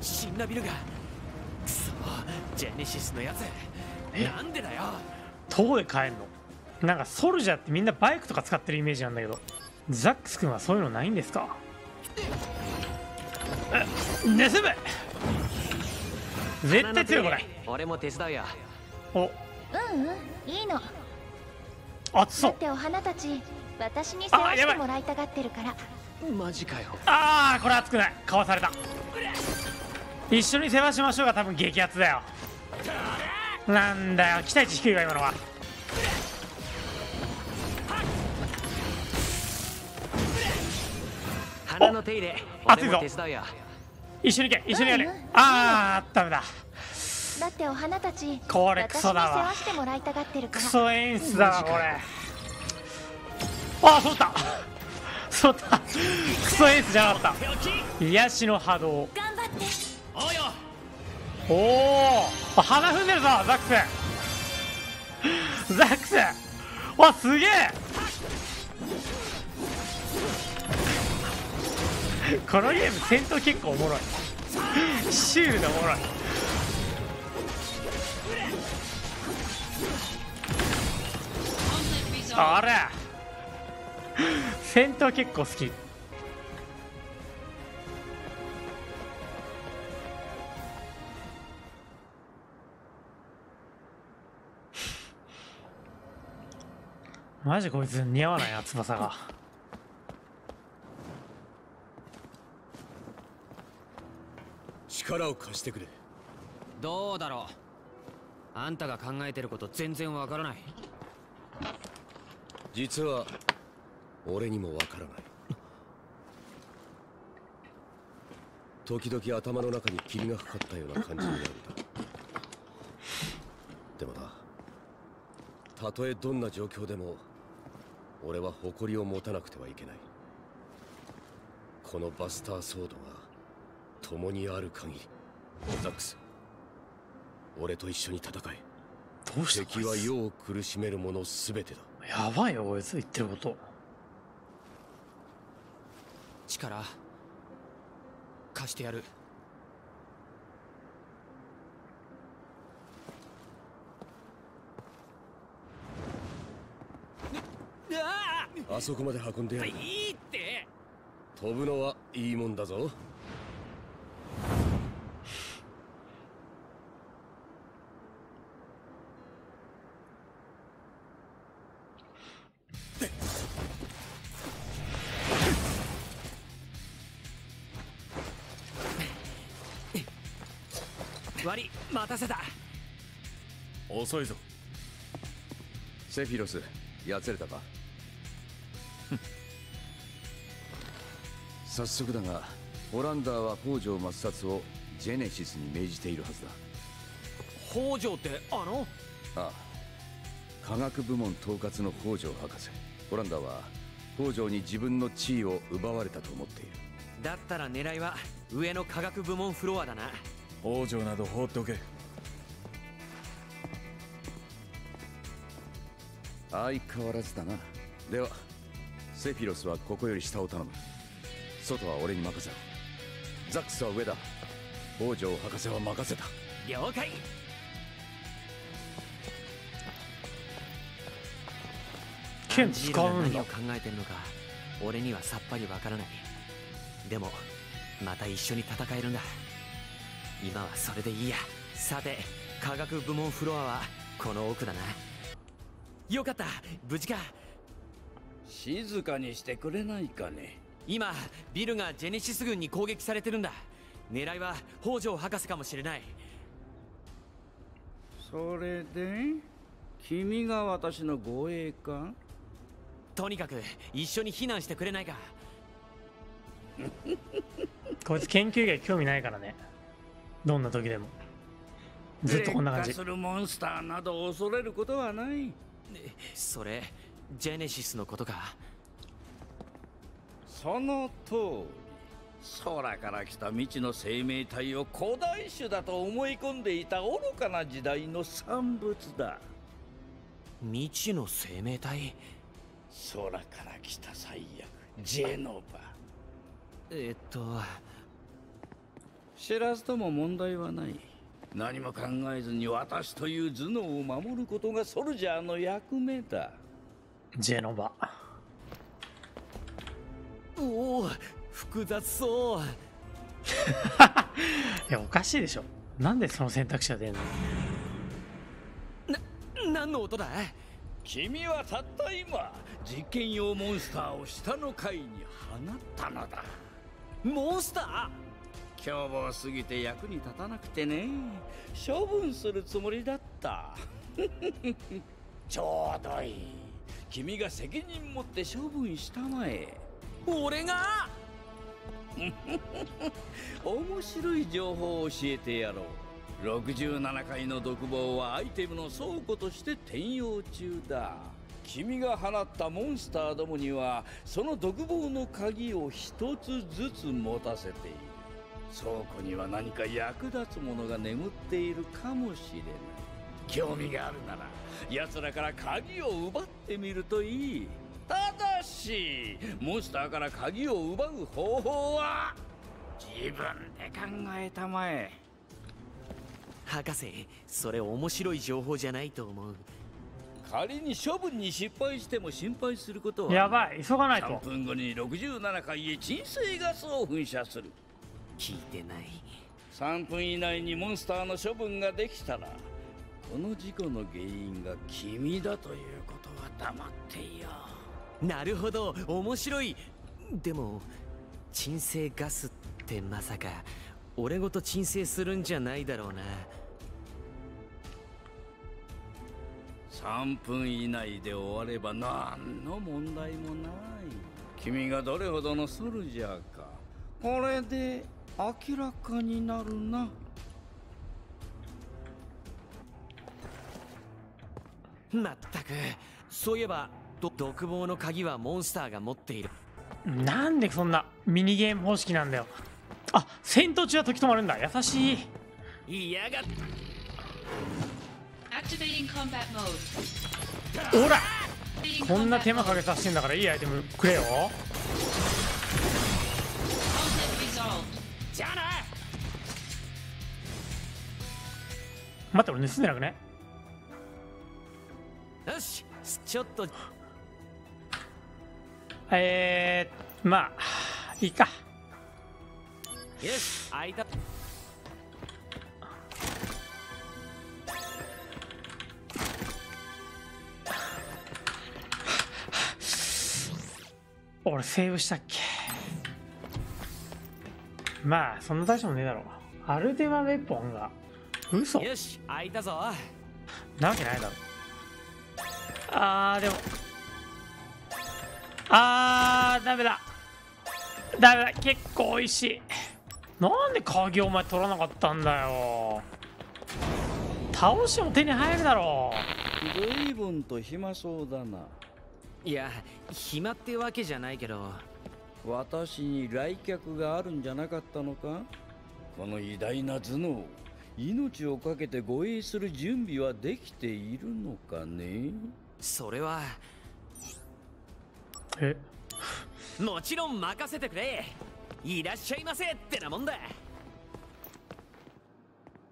シンナビルが。くそ、ジェネシスのやつなんでだよ。どこで買えんの？なんかソルジャーってみんなバイクとか使ってるイメージなんだけど、ザックス君はそういうのないんですか？盗む。絶対強いこれ。俺も手伝うよ。お、うん、いいの。熱そう。だってお花たち私に世話してもらいたがってるから。マジかよ。ああ、これ熱くない。かわされた。一緒に世話しましょうが多分激アツだよ。なんだよ、期待値低いわ今のは。花の手入れ熱いぞ。一緒に行け、一緒にやれ。ああダメだ。だってお花たちこれクソだわ。クソ演出だわこれ。ああそうだそうだクソ演出じゃなかった。癒しの波動。おお、花踏んでるぞザックス。ザックスわ、すげえこのゲーム戦闘結構おもろい。シールドおもろい。あれ戦闘結構好き。マジこいつ似合わないな翼が。力を貸してくれ。どうだろう、あんたが考えてること全然わからない。実は俺にもわからない時々頭の中に霧がかかったような感じになるんだでもな、たとえどんな状況でも俺は誇りを持たなくてはいけない。このバスターソードが共にある限り、ザックス、俺と一緒に戦え。どうして敵は世を苦しめるものすべてだ。やばいよこいつ言ってること。力貸してやる。あそこまで運んでやる。いいって、飛ぶのはいいもんだぞ。割り待たせた。遅いぞセフィロス、やつれたか早速だがオランダーは北条抹殺をジェネシスに命じているはずだ。北条ってあの？ああ、科学部門統括の北条博士。オランダーは北条に自分の地位を奪われたと思っている。だったら狙いは上の科学部門フロアだな。北条など放っておけ。相変わらずだな。ではセフィロスはここより下を頼む。外は俺に任せろ。ザックスは上だ。北条博士は任せた。了解。剣使うんだ。何を考えてるのか俺にはさっぱりわからない。でもまた一緒に戦えるんだ。今はそれでいいや。さて科学部門フロアはこの奥だな。よかった、無事か。静かにしてくれないかね。今ビルがジェネシス軍に攻撃されてるんだ。狙いは北条博士かもしれない。それで君が私の護衛か。とにかく一緒に避難してくれないか。こいつ研究外興味ないからね。どんな時でもずっとこんな感じ。劣化するモンスターなど恐れることはない。それジェネシスのことか。その通り。空から来た未知の生命体を古代種だと思い込んでいた愚かな時代の産物だ。未知の生命体。空から来た最悪ジェノバ。知らずとも問題はない。何も考えずに私という頭脳を守ることがソルジャーの役目だ。ジェノバ。おお、複雑そう。いや、おかしいでしょ。なんでその選択肢が出るの？何の音だ？君はたった今、実験用モンスターを下の階に放ったのだ。モンスター？凶暴すぎて役に立たなくてね。処分するつもりだった。ちょうどいい。君が責任持って処分したまえ。俺が？面白い情報を教えてやろう。67階の独房はアイテムの倉庫として転用中だ。君が放ったモンスターどもにはその独房の鍵を一つずつ持たせている。倉庫には何か役立つものが眠っているかもしれない。興味があるなら奴らから鍵を奪ってみるといい。ただしモンスターから鍵を奪う方法は自分で考えたまえ。博士、それ面白い情報じゃないと思う。仮に処分に失敗しても心配することは。やばい、急がないと。3分後に67階へ鎮静ガスを噴射する。聞いてない。3分以内にモンスターの処分ができたらこの事故の原因が君だということは黙っていよう。なるほど、面白い。でも鎮静ガスってまさか俺ごと鎮静するんじゃないだろうな。3分以内で終われば何の問題もない。君がどれほどのソルジャーかこれで明らかになるな。まったく、そういえば独房の鍵はモンスターが持っている。なんでそんなミニゲーム方式なんだよ。あ、戦闘中は時止まるんだ。優しい。嫌がっ。ほら、こんな手間かけさせてんだからいいアイテムくれよ。じゃあな。待って、俺盗んでなくね。よし、ちょっと。まあいいか。よし、開いた。俺セーブしたっけ。まあそんな大したもねえだろう。アルテマウェポンが嘘。よし、開いたぞ。なわけないだろ。あー、でもダメだ。ダメだ。結構おいしい。なんで鍵をお前取らなかったんだよ。倒しても手に入るだろう。随分と暇そうだな。いや、暇ってわけじゃないけど。私に来客があるんじゃなかったのか。この偉大な頭脳、命をかけて護衛する準備はできているのかね。それは。もちろん任せてくれ。いらっしゃいませってなもんだ。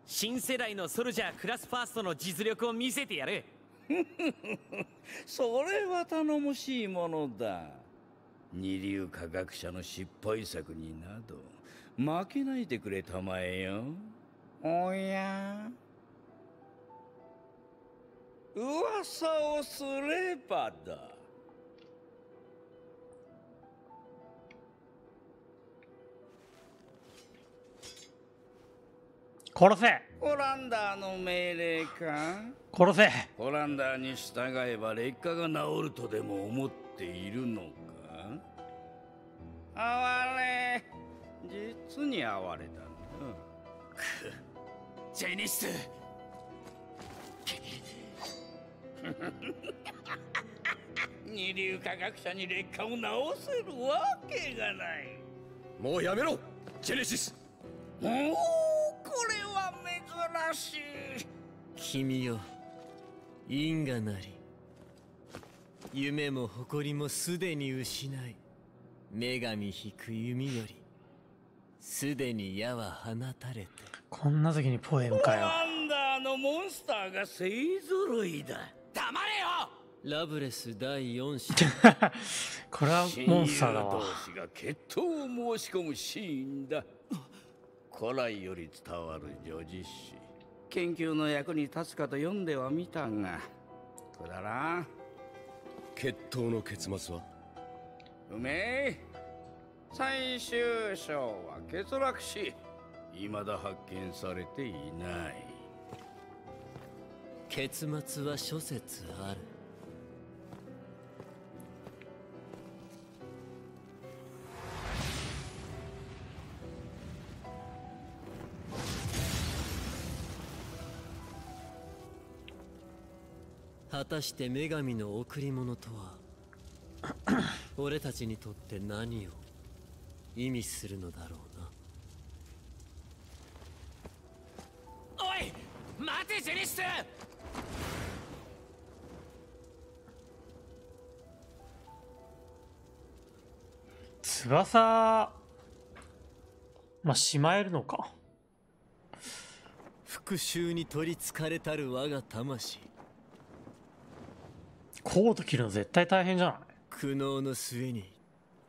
新世代のソルジャークラスファーストの実力を見せてやる。それは頼もしいものだ。二流科学者の失敗作になど負けないでくれたまえよ。おや、噂をすればだ。殺せ。オランダーの命令か。殺せ。オランダーに従えば劣化が治るとでも思っているのか。哀れ、実に哀れだな。くっ、ジェニス。二流科学者に劣化を治せるわけがない。もうやめろ、ジェネシス。おお、これは珍しい。君よ、因果なり。夢も誇りもすでに失い、女神引く弓よりすでに矢は放たれて。こんな時にポエムかよ。ワンダーのモンスターが勢ぞろいだ。黙れよ。ラブレス第4章。これはモンスターだわ。親友同士が決闘を申し込むシーンだ。古来より伝わる叙事詩。研究の役に立つかと読んではみたが、くだらん。決闘の結末は不明。最終章は欠落し、未だ発見されていない。結末は諸説ある。果たして女神の贈り物とは俺たちにとって何を意味するのだろうな。おい、待てジェリス。翼、まあ、しまえるのか。復讐に取りつかれたる我が魂。コート着るの絶対大変じゃない。苦悩の末に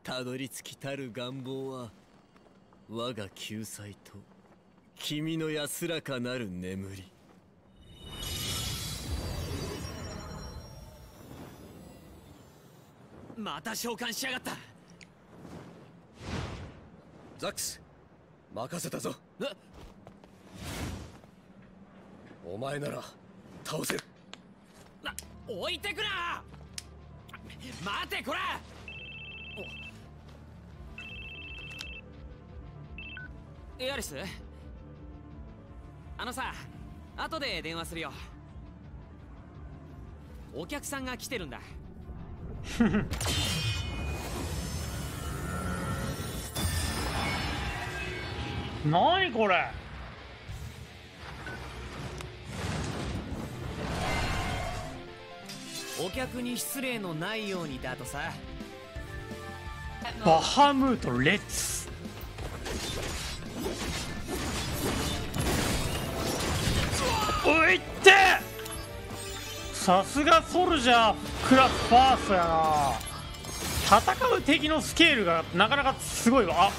たどり着きたる願望は、我が救済と君の安らかなる眠り。また召喚しやがった。ザックス、任せたぞ。お前なら倒せる。置いてくな。待て、これ。エアリス、あのさ、後で電話するよ。お客さんが来てるんだ。何これ。お客に失礼のないようにだとさ。バハムートレッツ。おいって、さすがソルジャークラスファーストやな。戦う敵のスケールがなかなかすごいわ。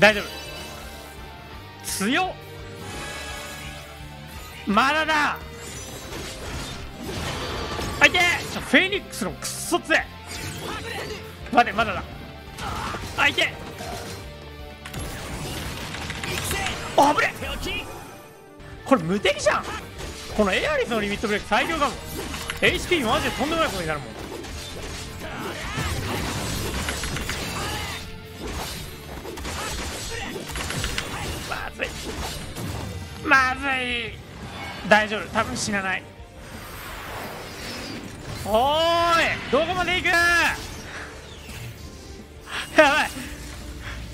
大丈夫。強っ。まだだ。あいて。フェニックスのクソ強い。待て、まだだ。あいて。あぶれ。これ無敵じゃん。このエアリスのリミットブレイク最強だもん。 HP マジでとんでもないことになるもん。まずい。大丈夫、多分死なない。おーい、どこまで行く。やばい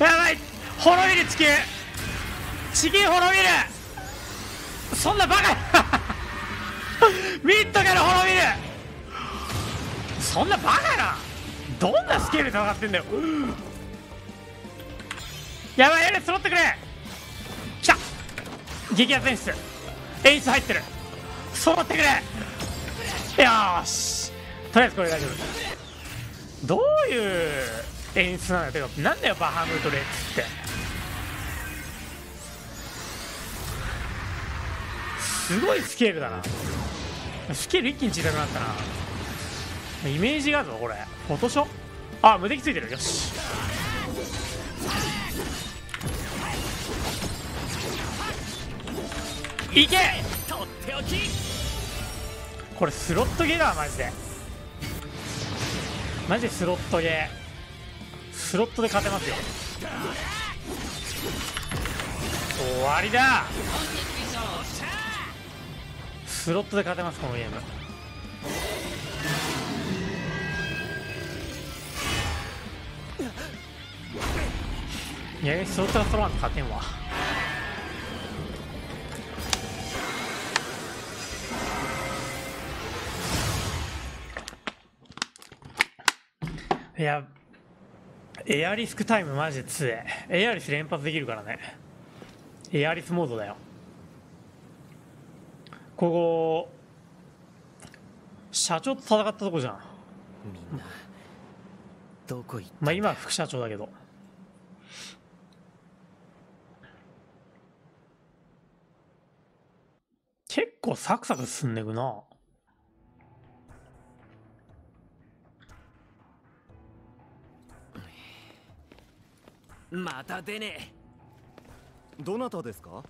やばい、滅びる。地球滅びる。そんなバカミッドから滅びる。そんなバカな。どんなスケールで戦ってんだよ。やばい、やれ、揃ってくれ。激アツ演出、演出入ってる。揃ってくれ。よーし、とりあえずこれ大丈夫。どういう演出なんだよ。なんだよバハムートレッツって。すごいスケールだな。スケール一気に小さくなったな。イメージがあるぞこれ。フォトショー。あ、無敵ついてる。よし、いけ。これスロットゲーだ、マジで。マジでスロットゲー。スロットで勝てますよ。終わりだ。スロットで勝てますこのゲーム。いや、スロットが揃わんと勝てんわ。いや、エアリスクタイムマジで強え。エアリス連発できるからね。エアリスモードだよ。ここ社長と戦ったとこじゃん。みんなどこ行ったんだ。まあ今は副社長だけど。結構サクサク進んでいくな。また出ねえ。どなたですか？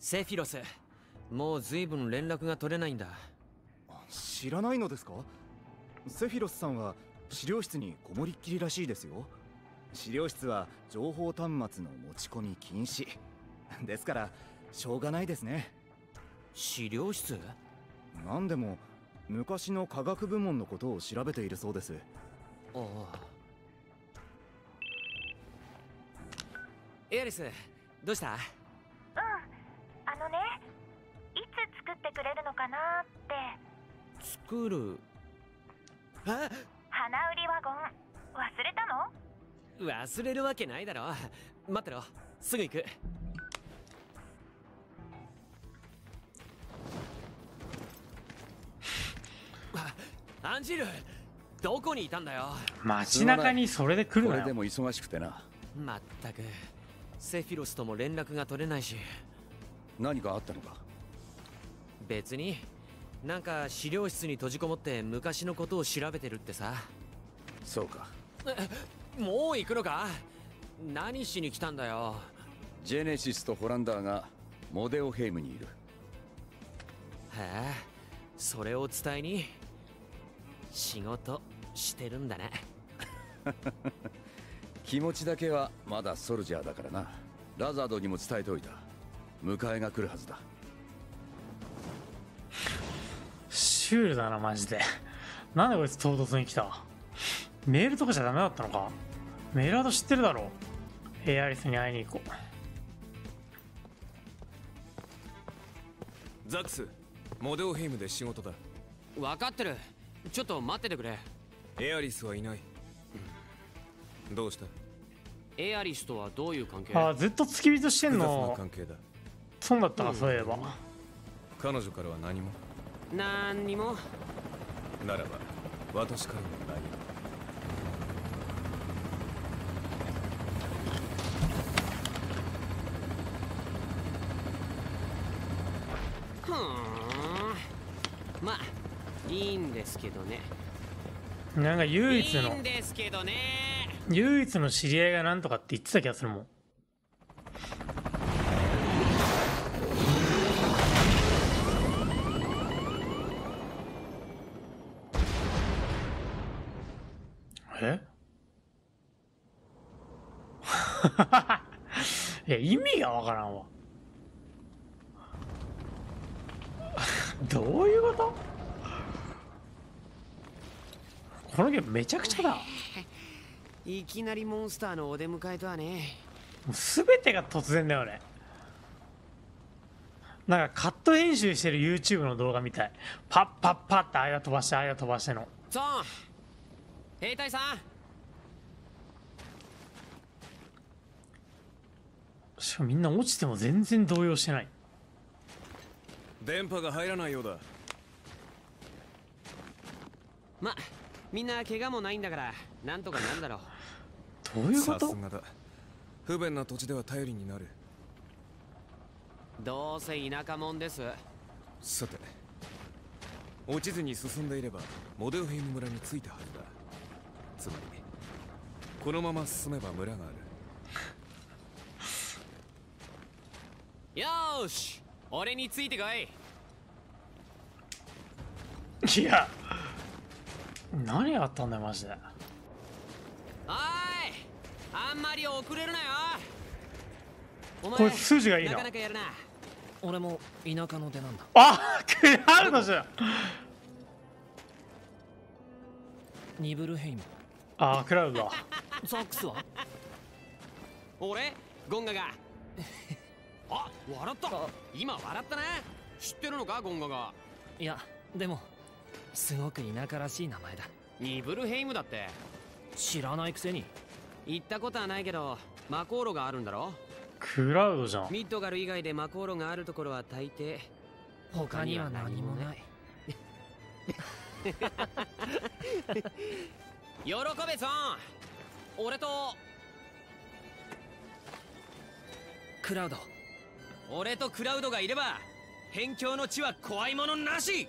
セフィロス。もうずいぶん連絡が取れないんだ。知らないのですか？セフィロスさんは資料室にこもりっきりらしいですよ。資料室は情報端末の持ち込み禁止ですから、しょうがないですね。資料室？なんでも昔の科学部門のことを調べているそうです。ああ。エアリス、どうした？うん、ね、いつ作ってくれるのかなって。作る？え？花売りワゴン、忘れたの？忘れるわけないだろ。待ってろ、すぐ行く。アンジール、どこにいたんだよ。街中にそれで来るなよ。これでも忙しくてな。まったくセフィロスとも連絡が取れないし。何かあったのか？別に。なんか資料室に閉じこもって昔のことを調べてるってさ。そうか。もう行くのか？何しに来たんだよ。ジェネシスとホランダーがモデオヘイムにいる。へえ、それを伝えに仕事してるんだね。気持ちだけはまだソルジャーだからな。ラザードにも伝えておいた。迎えが来るはずだ。シュールだなマジで。なんでこいつ唐突に来た。メールとかじゃダメだったのか。メールアド知ってるだろう。エアリスに会いに行こう。ザックス、モデオヘイムで仕事だ。分かってる。ちょっと待っててくれ。エアリスはいない。どうした？エアリスとはどういう関係？ああ、ずっと付き人してんの。そうだったな、そういえば。彼女からは何も。何にも。ならば、私からも何も。まあ、いいんですけどね。なんか唯一の。いいんですけどね。唯一の知り合いがなんとかって言ってた気がするもん。え？いや意味がわからんわ。どういうこと？このゲームめちゃくちゃだ。いきなりモンスターのお出迎えとはね。すべてが突然だよね。なんかカット編集してる YouTube の動画みたい。パッパッパッってあや飛ばしてあや飛ばしての。ゾーン、兵隊さん。しかもみんな落ちても全然動揺してない。電波が入らないようだ。ま、みんな怪我もないんだからなんとかなんだろう。どういうこと？さすがだ。不便な土地では頼りになる。どうせ田舎もんです。さて、落ちずに進んでいればモデオヘイム村に着いたはずだ。つまりこのまま進めば村がある。よーし、俺についてこい。いや、何があったんだよマジで。おい、あんまり遅れるなよ。お前これ数字がいいな。俺も田舎の出なんだ。あっ、クラウドじゃん。ニブルヘイム。ああ、クラウドだ。ザックスは？俺ゴンガが。あ、笑った。今笑ったね。知ってるのかゴンガが。いやでもすごく田舎らしい名前だ。ニブルヘイムだって。知らないくせに。行ったことはないけど、魔航路があるんだろ。クラウドじゃん。ミッドガル以外で魔航路があるところは大抵。他には何もない。喜べさん。俺とクラウド。俺とクラウドがいれば辺境の地は怖いものなし。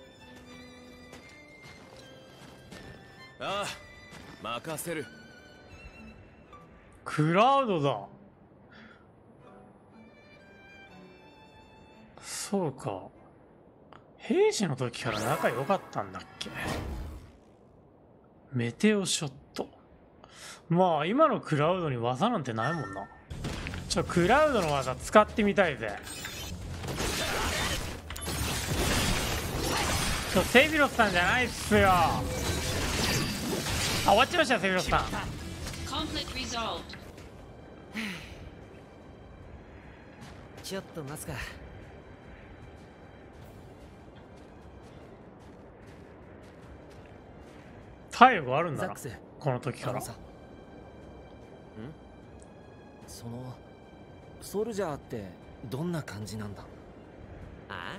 ああ、任せる。クラウドだ。そうか、平時の時から仲良かったんだっけ。メテオショット。まあ今のクラウドに技なんてないもんな。ちょ、クラウドの技使ってみたいぜ。ちょ、セビロスさんじゃないっすよ。あ、終わっちゃいましたよ、セビロスさん。ちょっと待つか。体力あるんだな、この時から。そのソルジャーってどんな感じなんだ。ああ、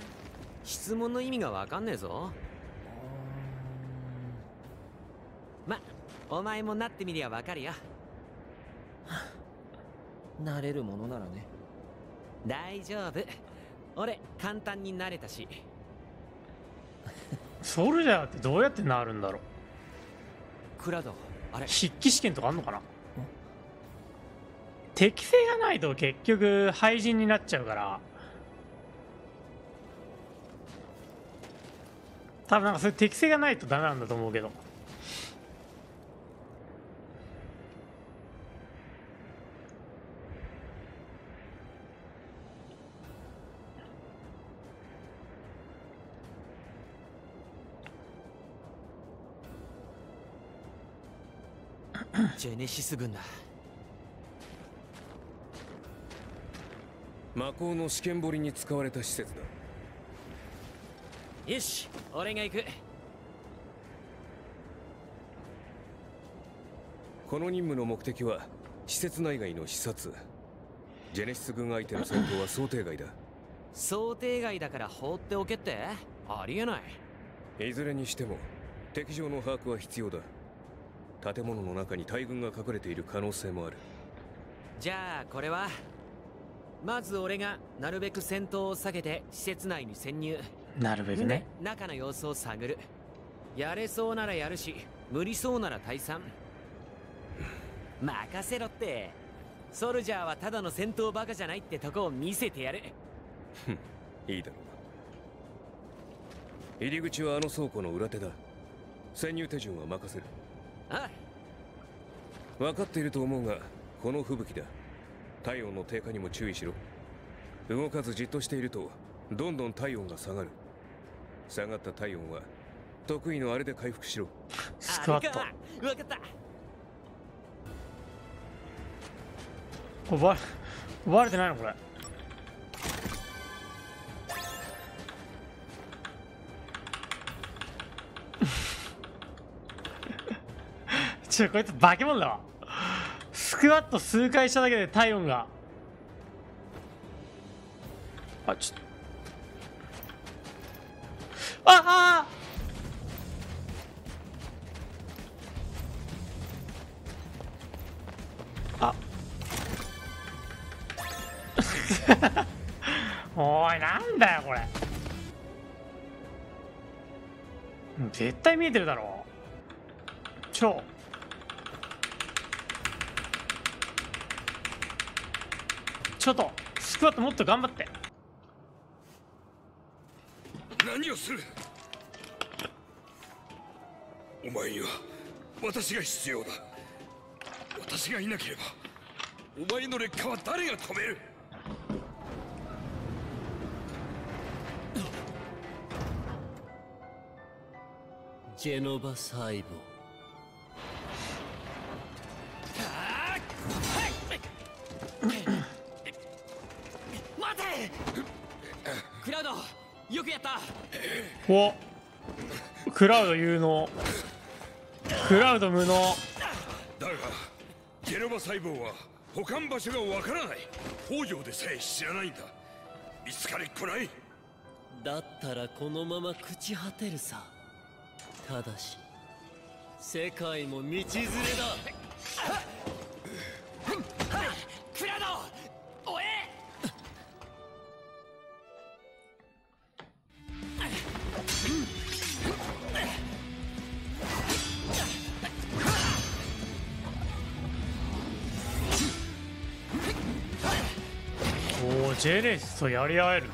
質問の意味がわかんねえぞ。ま、お前もなってみりゃわかるよ。なれるものならね。大丈夫、俺簡単になれたし。ソルジャーってどうやってなるんだろう。クラウド、あれ筆記試験とかあんのかな。適性がないと結局廃人になっちゃうから、多分なんかそういう適性がないとダメなんだと思うけど。ジェネシス軍だ。魔鋼の試験掘りに使われた施設だ。よし、俺が行く。この任務の目的は施設内外の視察。ジェネシス軍相手の戦闘は想定外だ。想定外だから放っておけって、ありえない。いずれにしても敵情の把握は必要だ。建物の中に大軍が隠れている可能性もある。じゃあこれはまず俺がなるべく戦闘を避けて施設内に潜入。なるべくね。中の様子を探る。やれそうならやるし、無理そうなら退散。任せろって、ソルジャーはただの戦闘バカじゃないってとこを見せてやる。いいだろう。入り口はあの倉庫の裏手だ。潜入手順は任せる。ああ、分かっていると思うが、この吹雪だ。体温の低下にも注意しろ。動かずじっとしているとどんどん体温が下がる。下がった体温は得意のあれで回復しろ。スクワット。分かった。これバレてないのこれ。こいつ化け物だわ。スクワット数回しただけで体温が。あ、ちょっと、ああ、あおい、なんだよこれ。絶対見えてるだろ。超ちょっとスクワットもっと頑張って。何をする。お前には私が必要だ。私がいなければお前の劣化は誰が止める。ジェノバ細胞。クラウド、よくやった。お、クラウド有能。クラウド無能。だがゲルバ細胞は保管場所がわからない。北条でさえ知らないんだ。見つかりっこない。だったらこのまま朽ち果てるさ。ただし世界も道連れだ。クラド、おえおジェネシスとやり合える。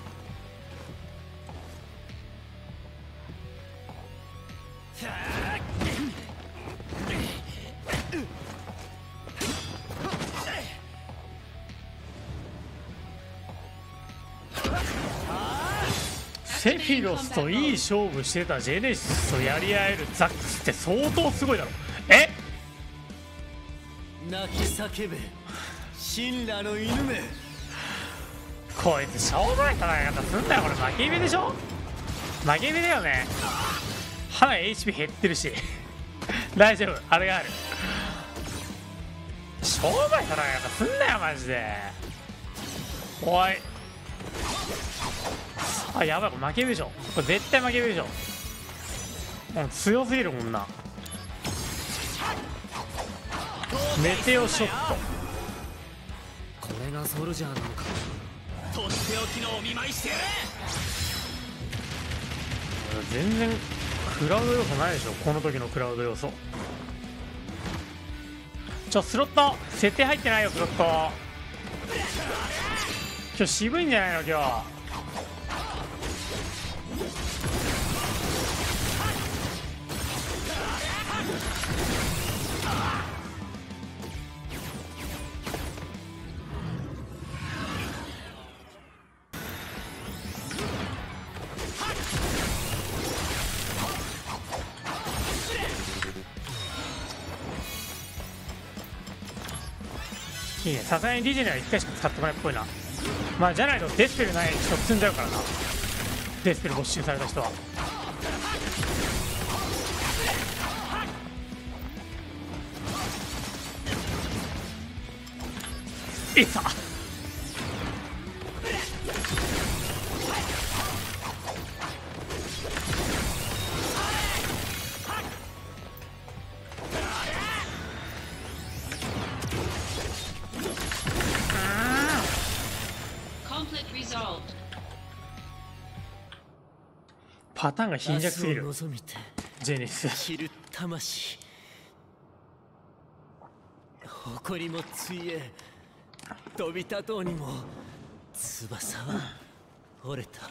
セフィロスといい勝負してたジェネシスとやり合えるザックスって相当すごいだろ。え泣き叫べ神羅の犬め。こいつしょうがない戦い方すんだよ。これ負け目でしょ。負け目だよね。はい HP 減ってるし大丈夫、あれがある。しょうがない戦い方すんなよマジで。おいあ、やばい、これ負けるでしょ。これ絶対負けるでしょ。もう強すぎるもんな。メテオショット、これがソルジャーなのか。とっておきのお見舞いしてやれ。全然クラウド要素ないでしょ、この時のクラウド要素。ちょ、スロット設定入ってないよ。スロット今日渋いんじゃないの今日。いいね、さすがにリジェネは1回しか使ってこないっぽいな。まあじゃないとデスペルない人積んじゃうからな。デスペル没収された人はいた。パターンが貧弱すぎるジェネシス。知る魂、誇りもついえ飛び立とうにも翼は折れた。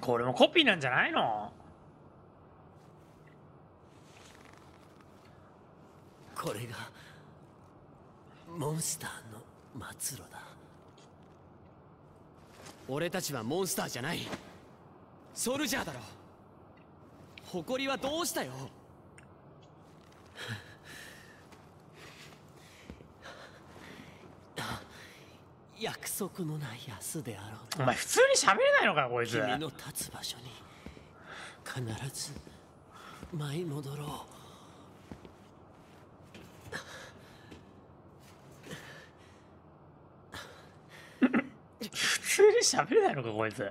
これもコピーなんじゃないの。これがモンスターの末路だ。俺たちはモンスターじゃない、ソルジャーだろ。誇りはどうしたよ。約束のない明日であろうと。お前普通に喋れないのかこいつ。君の立つ場所に必ず舞い戻ろう。普通に喋れないのかこいつ。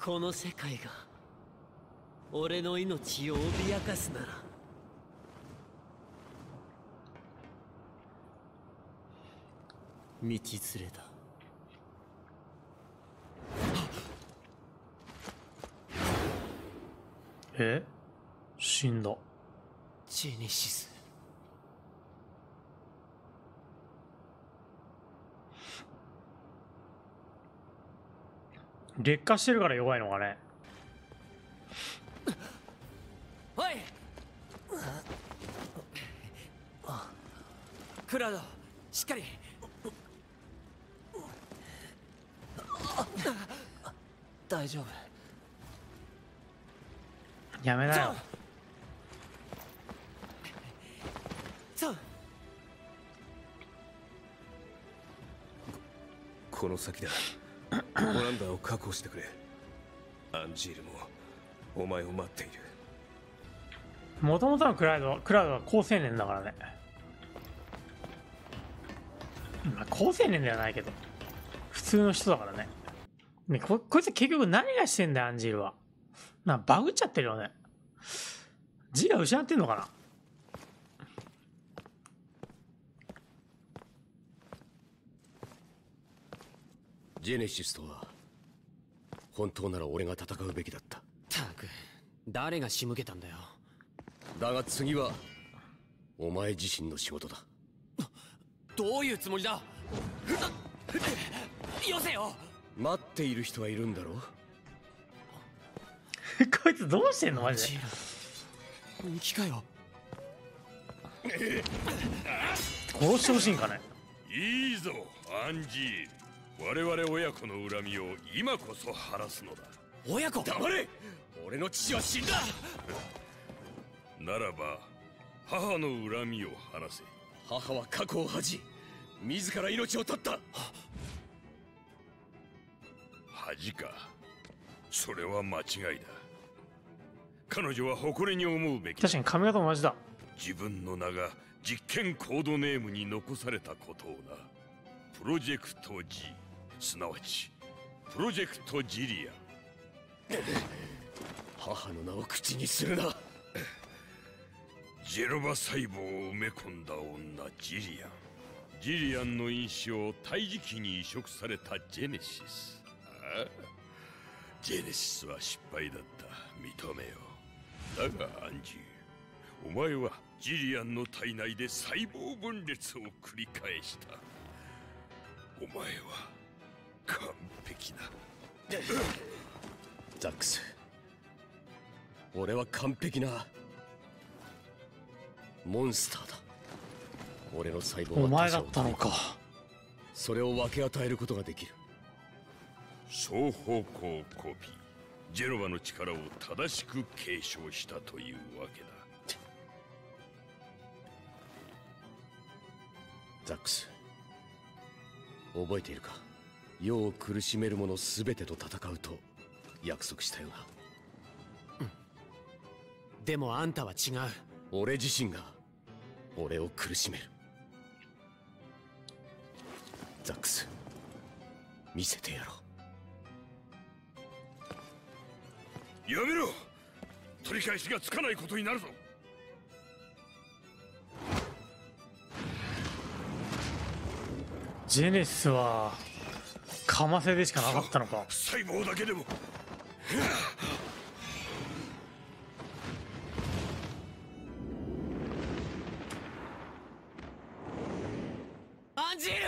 この世界が俺の命を脅かすなら道連れだ。え？死んだジェネシス。劣化してるから弱いのかね。おいクラウド、しっかり。大丈夫、やめなよ。この先だ。オランダを確保してくれ。アンジールもお前を待っている。もともとのクラウドは好青年だからね。まあ、好青年ではないけど普通の人だからね。ね、こいつ結局何がしてんだよ、アンジールは。なんかバグっちゃってるよね。字が失ってんのかな。ジェネシスとは本当なら俺が戦うべきだった。ったく誰が仕向けたんだよ。だが次はお前自身の仕事だ。どういうつもりだ。よせよ。待っている人はいるんだろう。こいつどうしてんのマジで。本気かよ。殺してほしいんかね。いいぞアンジール、我々親子の恨みを今こそ晴らすのだ。親子？黙れ！俺の父は死んだ。ならば母の恨みを晴らせ。母は過去を恥じ自ら命を絶った。恥か、それは間違いだ。彼女は誇りに思うべき。確かに髪型も同じだ。自分の名が実験コードネームに残されたことをな。プロジェクト G、すなわちプロジェクトジリア。母の名を口にするな。ジェロバ細胞を埋め込んだ女ジリアン。ジリアンの因子を胎児期に移植されたジェネシス。ああ、ジェネシスは失敗だった。認めよう。だがアンジー、お前はジリアンの体内で細胞分裂を繰り返した。お前は完璧だ。ザックス、俺は完璧なモンスターだ。俺の細胞はお前だったのか。それを分け与えることができる。双方向コピー、ジェロバの力を正しく継承したというわけだ。ザックス、覚えているか。世を苦しめる者すべてと戦うと約束したよな。うん、でもあんたは違う。俺自身が俺を苦しめる。ザックス、見せてやろう。やめろ、取り返しがつかないことになるぞ。ジェネシスはかませでしかなかったのか。細胞だけでも。アンジール、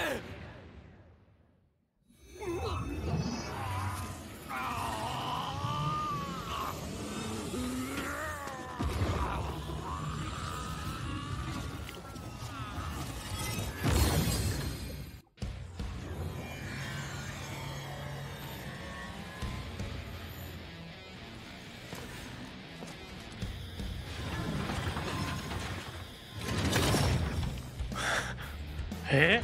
え？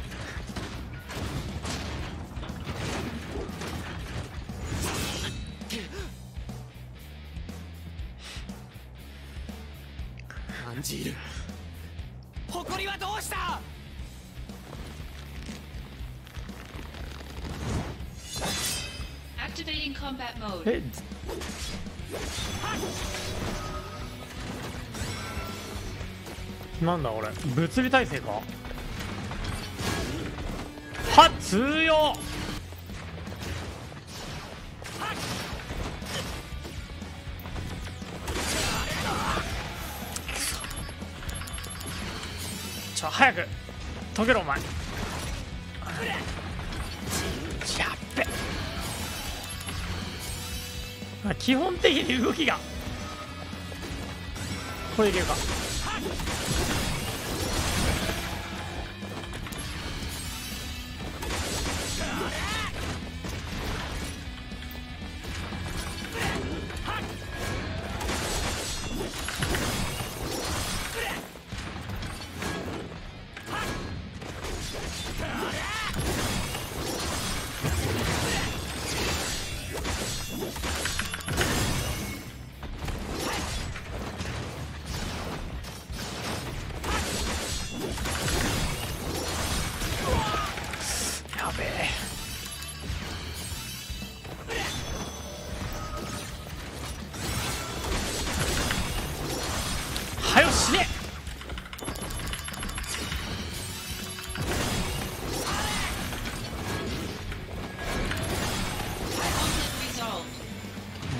アンジール、誇りはどうした？え？なんだ俺、物理耐性か？はっ、強よ。ちょ、早く解けろお前。やっべ。基本的に動きがこれいけるか。べえ。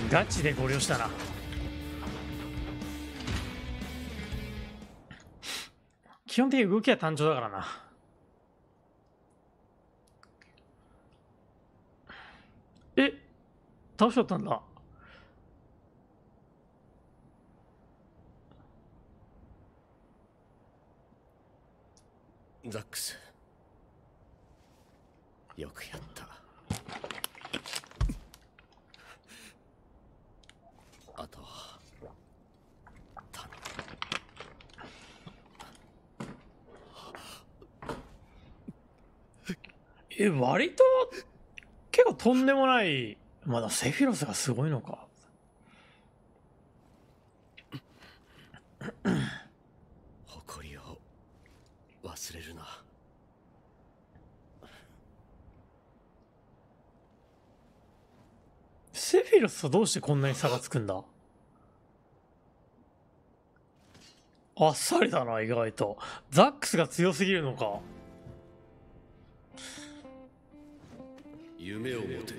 ガチでご了したな。基本的に動きは単調だからな。え、倒しちゃったんだ。ザックス、よくやった。あとは頼む。え、割と結構とんでもない。まだセフィロスがすごいのか。誇りを忘れるな。セフィロスとどうしてこんなに差がつくんだ。あっさりだな、意外と。ザックスが強すぎるのか。夢を持て。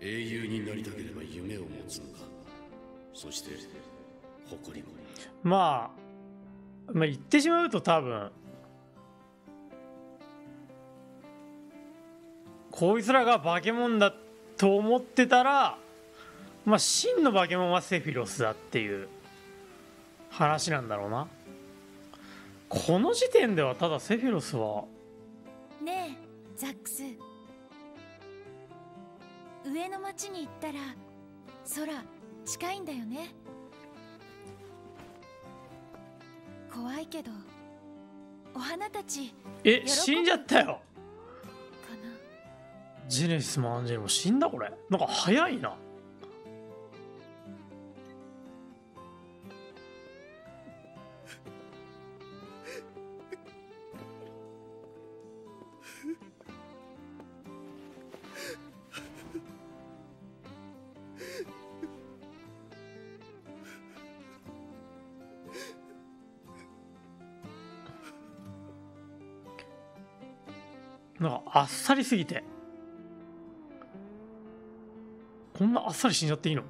英雄になりたければ夢を持つのか。そして誇りも。まあ言ってしまうと、多分こいつらが化け物だと思ってたら、まあ真の化け物はセフィロスだっていう話なんだろうな。この時点ではただセフィロスはねえ、ザックス、上の町に行ったら空近いんだよね。怖いけどお花たち。え、死んじゃったよ。ジェネシスもアンジェリも死んだ。これなんか早いな。なんかあっさりすぎて。こんなあっさり死んじゃっていいの？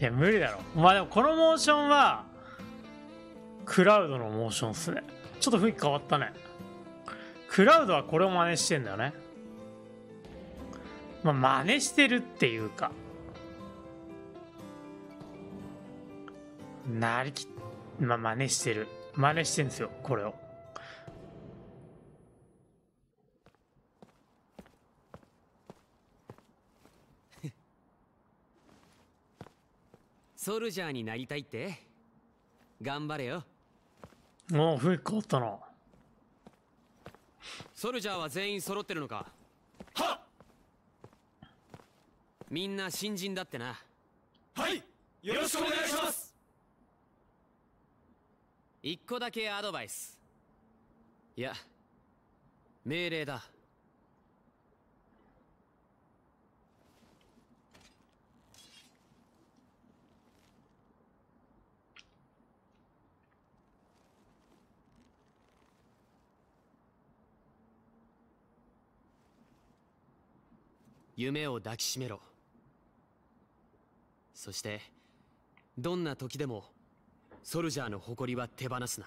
いや無理だろ。まあでもこのモーションはクラウドのモーションっすね。ちょっと雰囲気変わったね。クラウドはこれを真似してんだよね。まあ真似してるっていうか、なりき、まあ真似してる、真似してんですよこれを。ソルジャーになりたいって頑張れよ。もう雰囲気変わったな。ソルジャーは全員揃ってるのか。はっ、みんな新人だってな。はい、よろしくお願いします。一個だけアドバイス、いや命令だ。夢を抱きしめろ。そしてどんな時でもソルジャーの誇りは手放すな。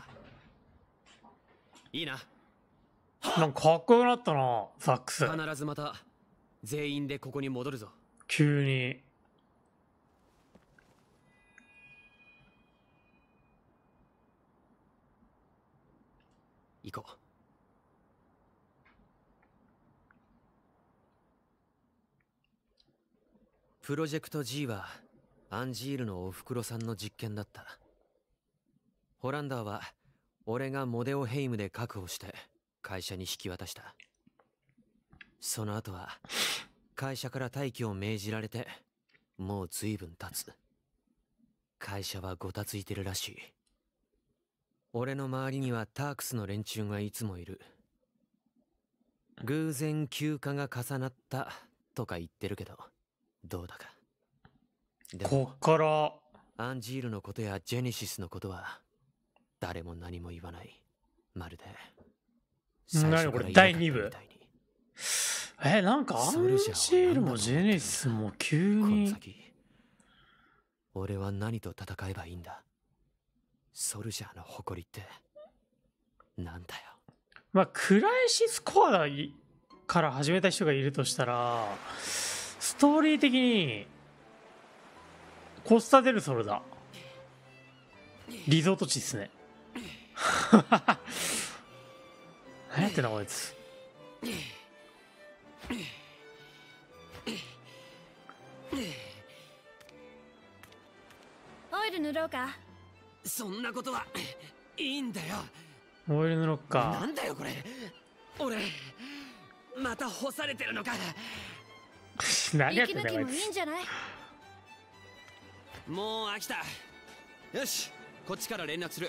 いいな。なんかかっこよくなったな、ザックス。必ずまた全員でここに戻るぞ。急に行こう。プロジェクト G はアンジールのおふくろさんの実験だった。ホランダーは俺がモデオヘイムで確保して会社に引き渡した。その後は会社から待機を命じられてもう随分経つ。会社はごたついてるらしい。俺の周りにはタークスの連中がいつもいる。偶然休暇が重なったとか言ってるけどどうだか。こっからアンジールのことやジェネシスのことは誰も何も言わない。まるで何これ第2部。なんかアンジールもジェネシスも急にこの先俺は何と戦えばいいんだ。ソルジャーの誇りってなんだよ。まあクライシスコアから始めた人がいるとしたらストーリー的にコスタデルソルだ。リゾート地ですね。何やってんだこいつ。オイル塗ろうか。そんなことはいいんだよ。オイル塗ろうか。なんだよこれ。俺また干されてるのか。何やってんだこいつ。息抜きもいいんじゃない。もう飽きた。よし、こっちから連絡する。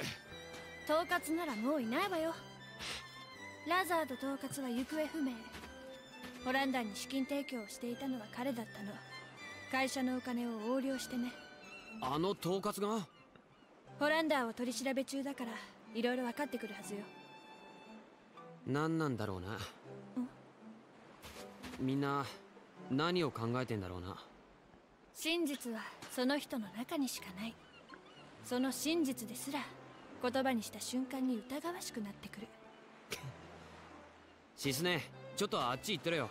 統括ならもういないわよ。ラザード統括は行方不明。ホランダに資金提供をしていたのは彼だったの。会社のお金を横領してね。あの統括がホランダを取り調べ中だからいろいろ分かってくるはずよ。何なんだろうな。みんな何を考えてんだろうな。真実はその人の中にしかない。その真実ですら言葉にした瞬間に疑わしくなってくる。シスネ、ちょっとあっち行ってろよ。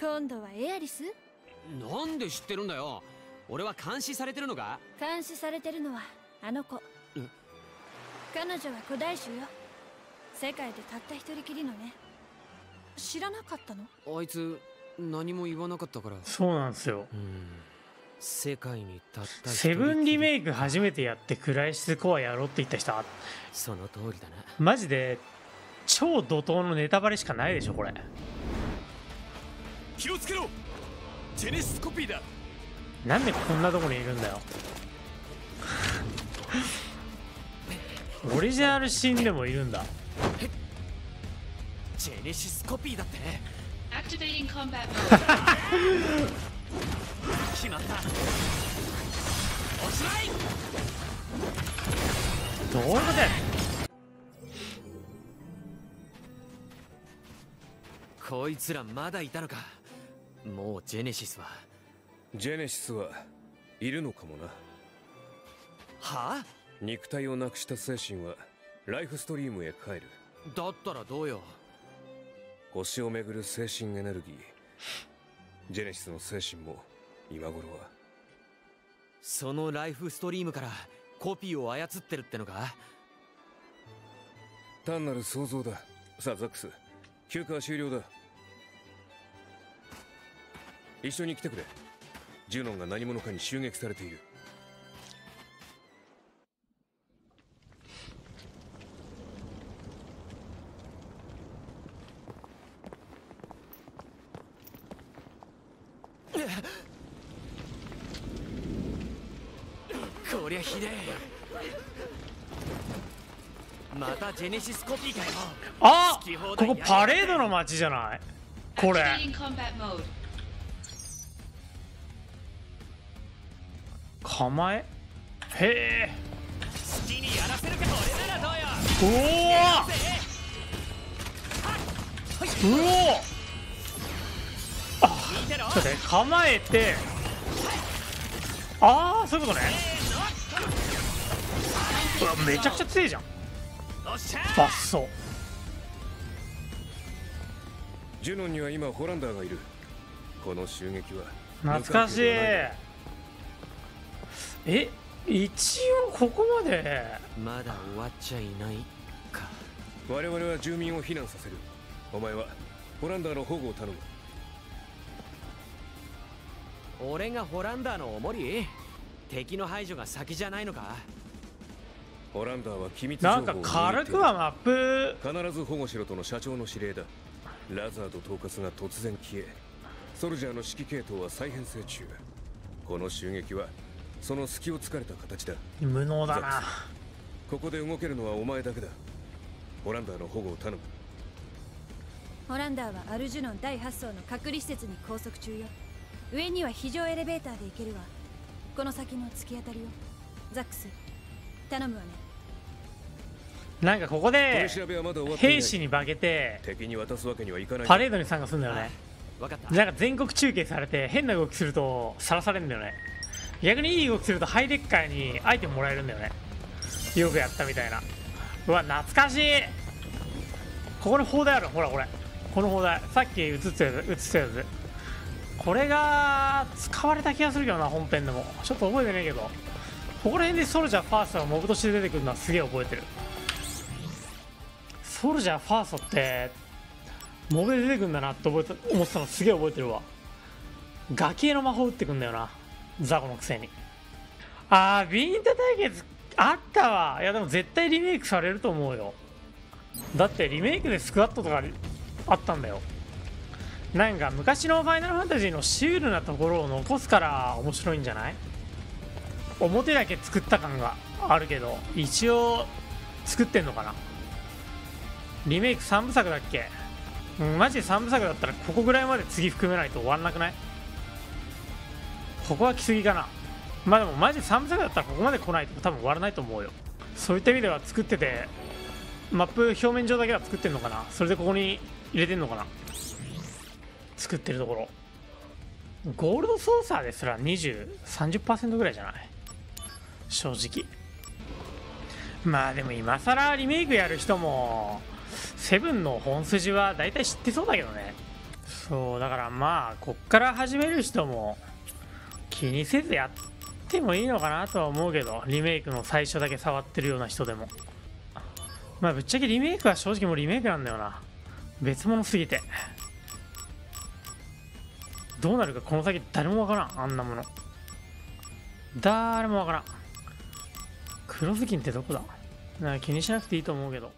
今度はエアリス？なんで知ってるんだよ。俺は監視されてるのか？監視されてるのはあの子。彼女は古代種よ。世界でたった一人きりのね。知らなかったの？あいつ何も言わなかったから。そうなんですよ。世界にたったセブンリメイク初めてやってクライシスコアやろうって言った人。その通りだな。マジで超怒涛のネタバレしかないでしょこれ。気をつけろ。ジェネシスコピーだ。なんでこんなとこにいるんだよ。オリジナルシーンでもいるんだ。ジェネシスコピーだってね。どういうことや。こいつらまだいたのか。もうジェネシスはいるのかもな。はあ？肉体をなくした精神はライフストリームへ帰る。だったらどうよ。星をめぐる精神エネルギー、ジェネシスの精神も今頃はそのライフストリームからコピーを操ってるってのか。単なる想像だ。さあザックス、休暇は終了だ。一緒に来てくれ。ジュノンが何者かに襲撃されている。こりゃひでえ。またジェネシスコピーかよ。あっ、ここパレードの街じゃないこれ。構え。へえ。おお。うお。あ、ちょっとね、構えて。ああ、そういうことね。めちゃくちゃ強いじゃん。バッソ。ジュノンには今ホランダーがいる。この襲撃は懐かしい。一応ここまでまだ終わっちゃいないか。我々は住民を避難させる。お前はホランダーの保護を頼む。俺がホランダーのおもり？敵の排除が先じゃないのか？ホランダーは機密情報を握っている。なんか軽くはマップ。必ず保護しろとの社長の指令だ。ラザード統括が突然消え、ソルジャーの指揮系統は再編成中。この襲撃はその隙を突かれた形だ。無能だな。ここで動けるのはお前だけだ。ホランダーの保護を頼む。ホランダーはアルジュノン第8層の隔離施設に拘束中よ。上には非常エレベーターで行けるわ。この先の突き当たりをザックス頼むわね。なんかここで兵士に化けてパレードに参加するんだよね。なんか全国中継されて変な動きするとさらされるんだよね。逆にいい動きするとハイデッカーにアイテムもらえるんだよね。よくやったみたいな。うわ懐かしい。ここの砲台ある。ほらこれ、この砲台さっき映ってたやつ、これが使われた気がするけどな、本編でもちょっと覚えてないけど、ここら辺でソルジャーファーストがモブとして出てくるのはすげえ覚えてる。ソルジャーファーストってモブで出てくるんだなって思ってたのすげえ覚えてるわ。崖の魔法打ってくんだよな、ザコのくせに。あービンタ対決あったわ。いやでも絶対リメイクされると思うよ。だってリメイクでスクワットとかあったんだよ。なんか昔のファイナルファンタジーのシュールなところを残すから面白いんじゃない？表だけ作った感があるけど一応作ってんのかな。リメイク3部作だっけ？うん、マジで3部作だったらここぐらいまで次含めないと終わんなくない？ここは来すぎかな。まあでもマジで3部作だったらここまで来ないと多分終わらないと思うよ。そういった意味では作っててマップ表面上だけは作ってんのかな。それでここに入れてんのかな。作ってるところゴールドソーサーですら 20〜30% ぐらいじゃない、正直。まあでも今さらリメイクやる人もセブンの本筋は大体知ってそうだけどね。そうだからまあこっから始める人も気にせずやってもいいのかなとは思うけど、リメイクの最初だけ触ってるような人でも。まあぶっちゃけリメイクは正直もうリメイクなんだよな、別物すぎて。どうなるかこの先誰もわからん。あんなもの誰もわからん。黒ずきんってどこだ？なんか気にしなくていいと思うけど。